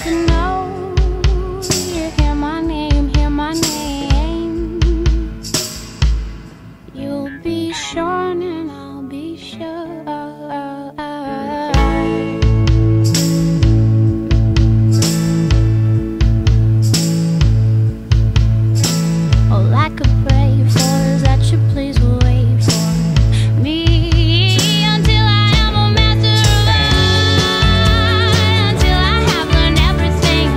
to know you hear my name, you'll be shorn and I'll be sure. All I could pray for is that you please will wait for me. Until I have learned everything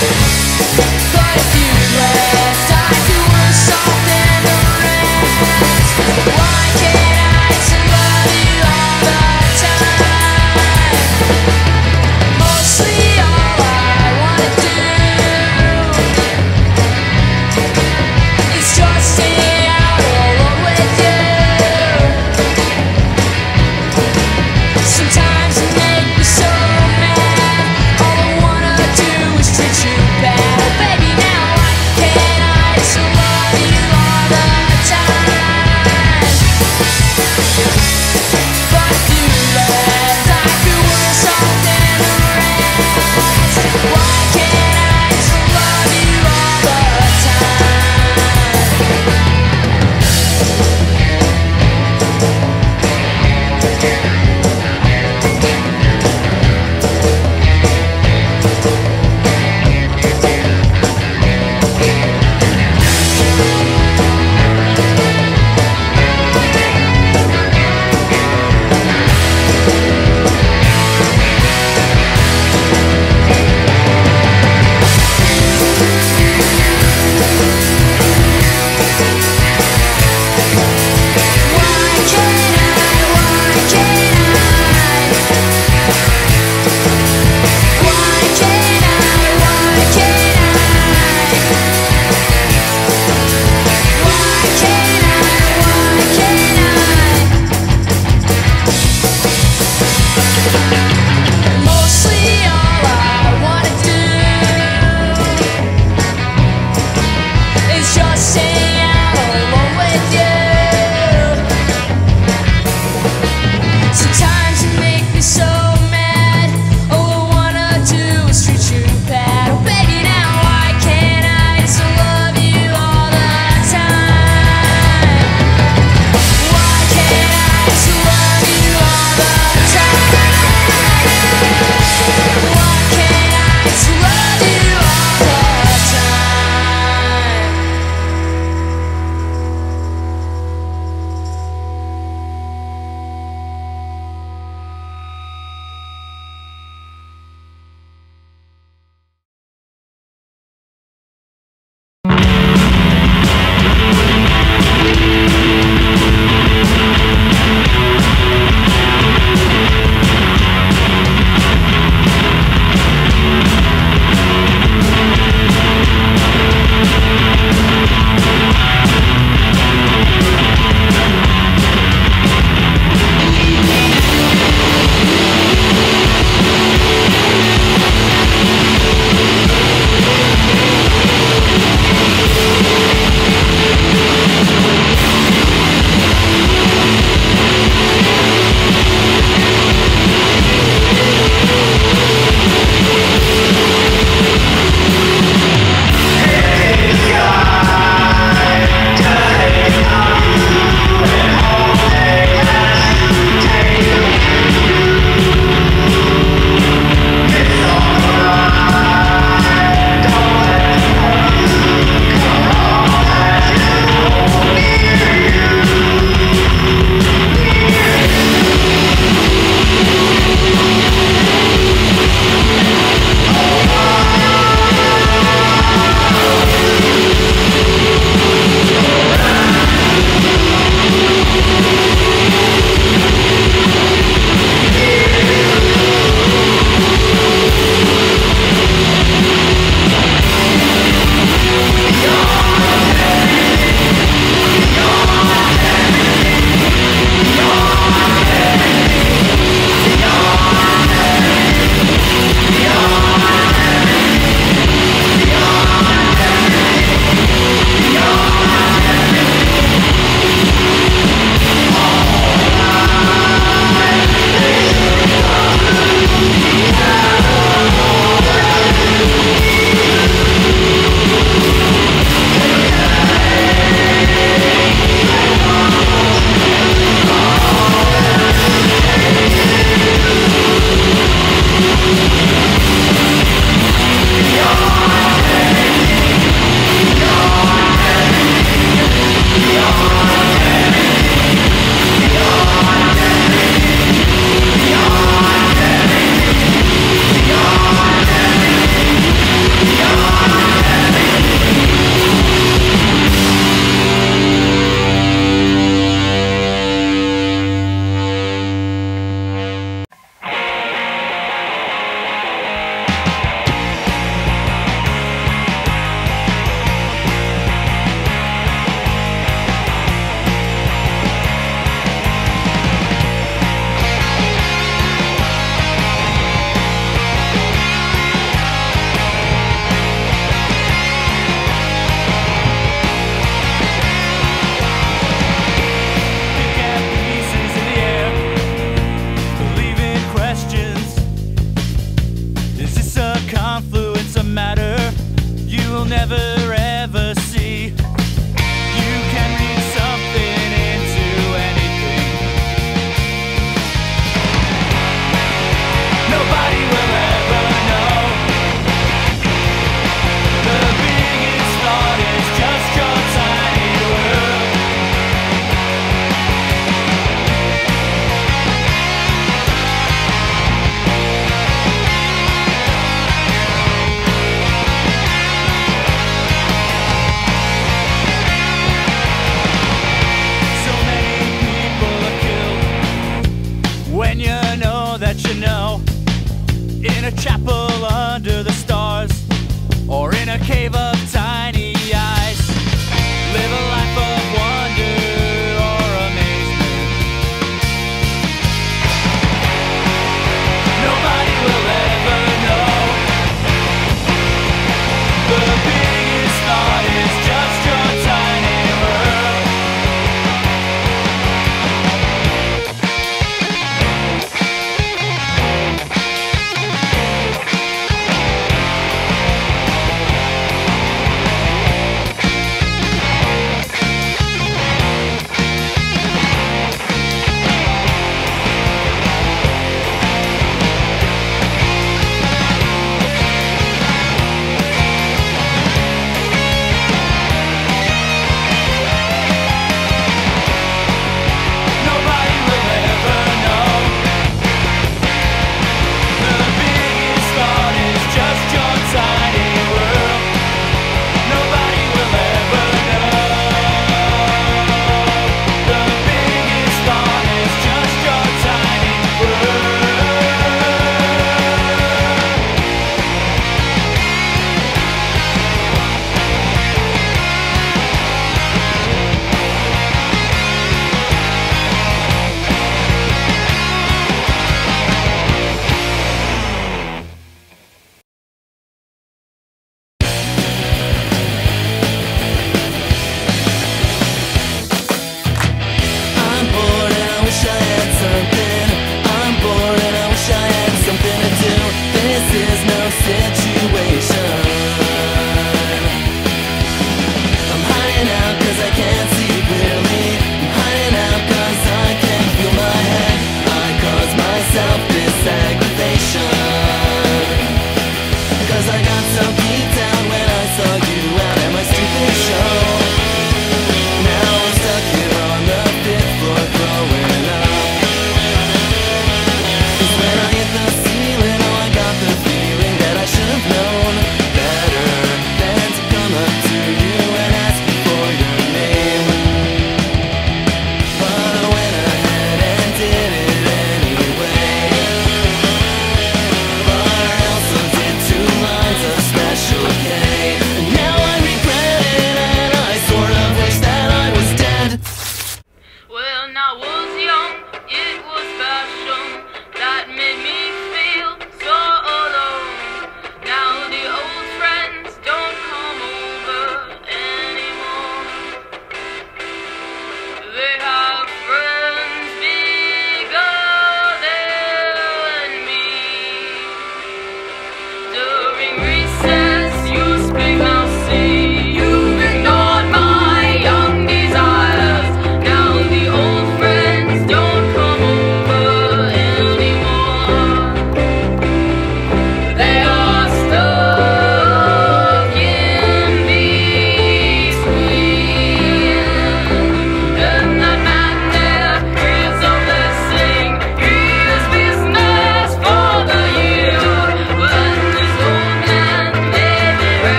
Baby, now I can't.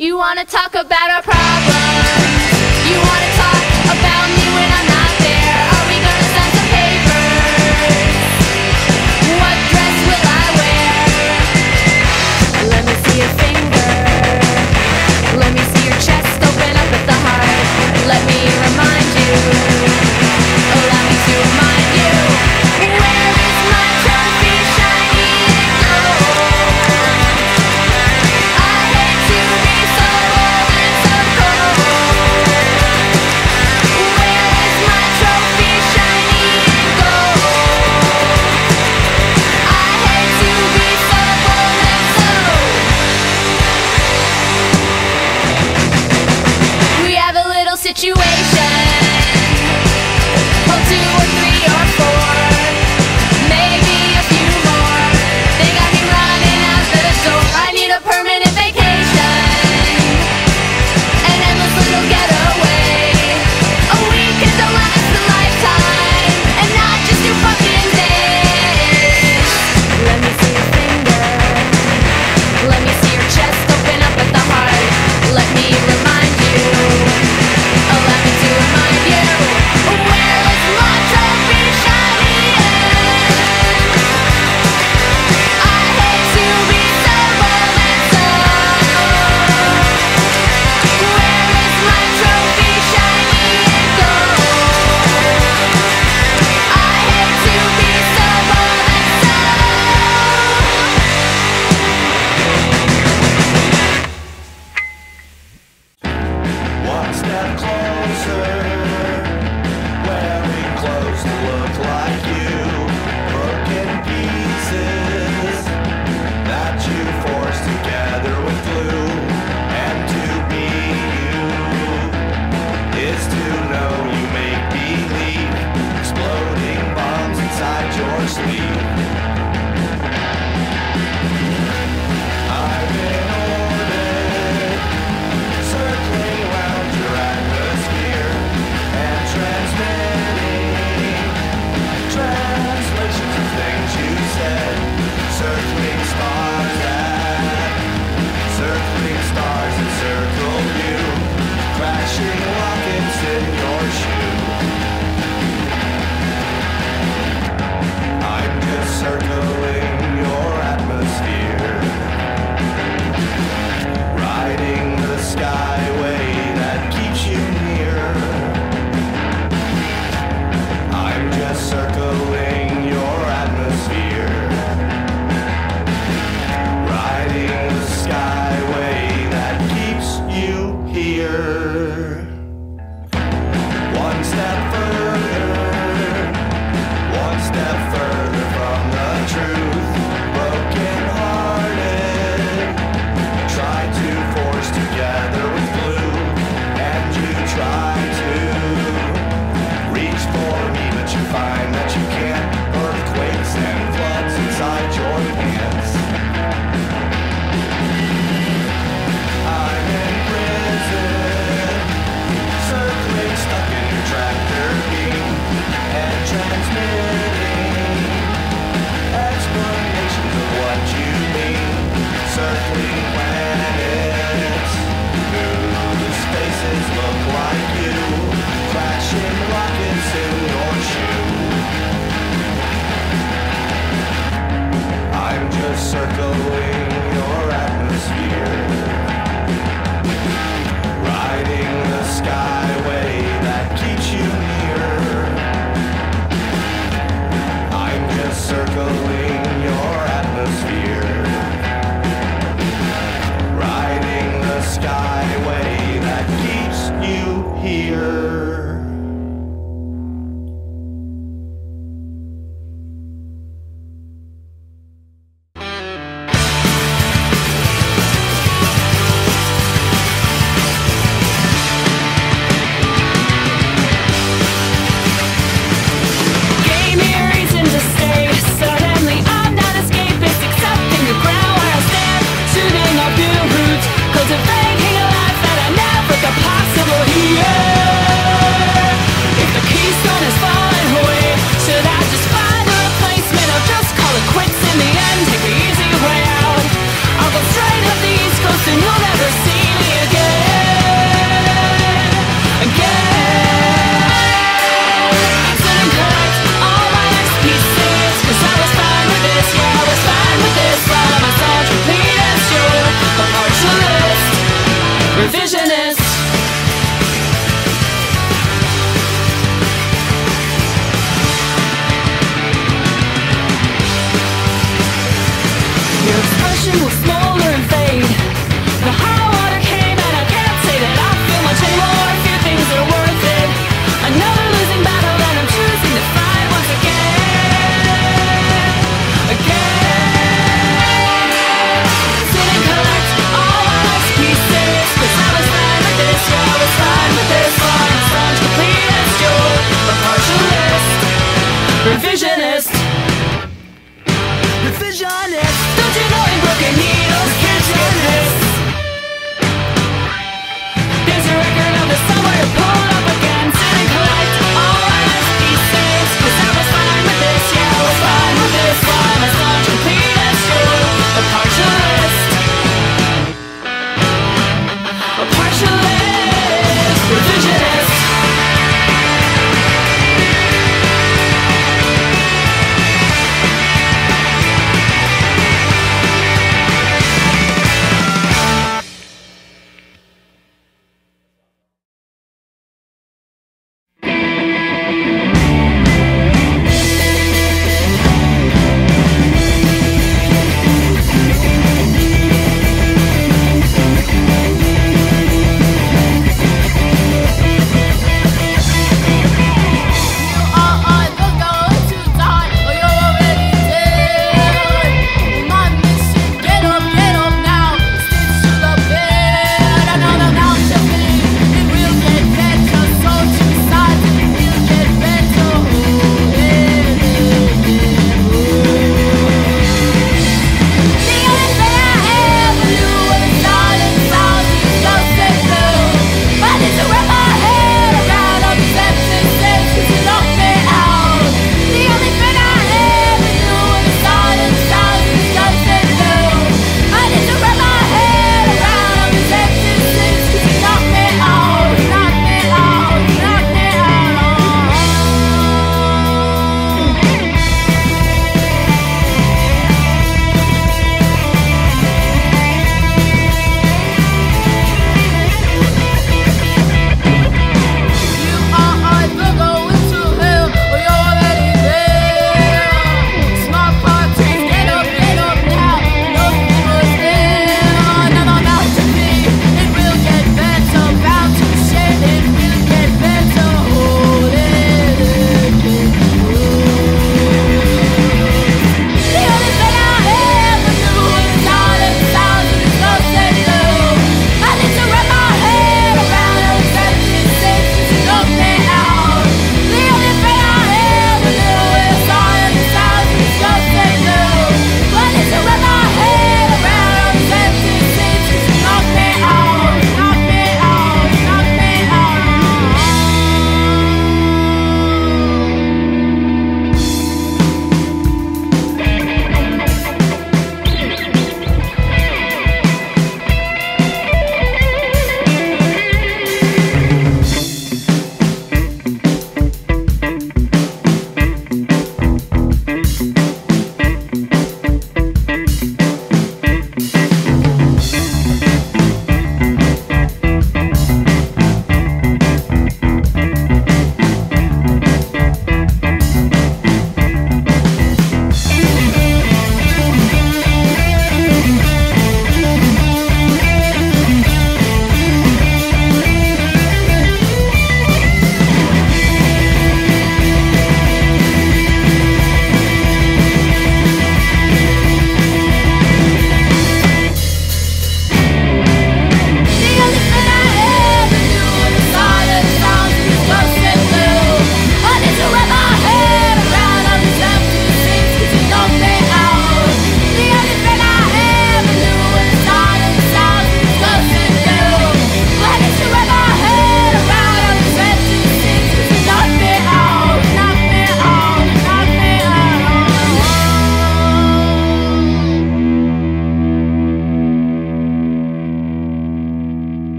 You wanna talk about our problems? You wanna